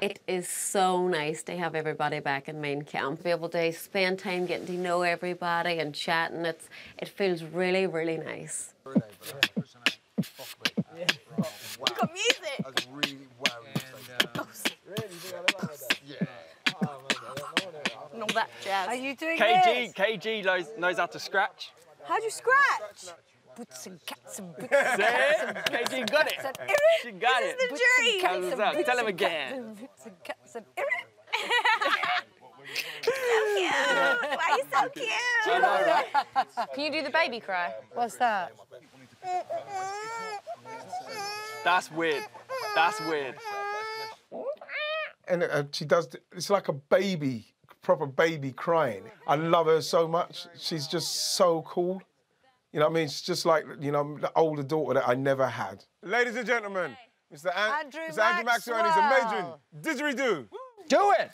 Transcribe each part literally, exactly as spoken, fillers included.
It is so nice to have everybody back in main camp, be able to spend time getting to know everybody and chatting. It's, it feels really, really nice. We've got music! And all that jazz. Are you doing K G, this? K G knows, knows how to scratch. How do you scratch? Boots and cats and boots and cats and boots and K G got it. She got it. This is the dream. Tell him again. Boots and cats and yeah. Why are you so cute? Do you know, right? Can you do the baby cry? What's that? That's weird. That's weird. And uh, she does, it's like a baby, proper baby crying. I love her so much. She's just so cool. You know what I mean? It's just like, you know, the older daughter that I never had. Ladies and gentlemen, Mister An Andrew, Mister Andrew Maxwell and his amazing didgeridoo. Do it!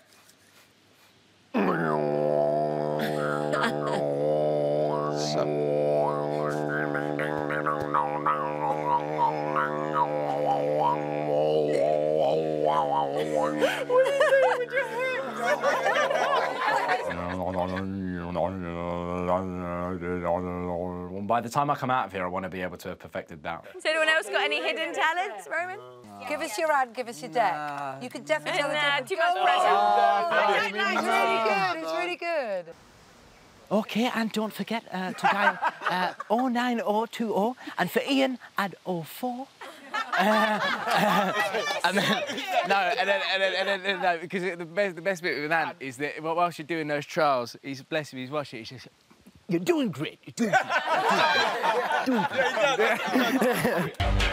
By the time I come out of here, I want to be able to have perfected that. Has anyone else got any hidden talents, Roman? No. Give us your ad, give us your deck. No. You could definitely tell the difference. Too much pressure. Oh, no. I don't know. It's really good. It's really good. OK, and don't forget uh, to dial uh, oh nine oh two oh. And for Ian, add oh four. Uh, uh, and then, no, and then, and then, and then, and then no, because the best, the best bit with Ant is that whilst you're doing those trials, he's bless him, he's watching it, he's just, you're doing great, you're doing great. You're doing great. You're doing great.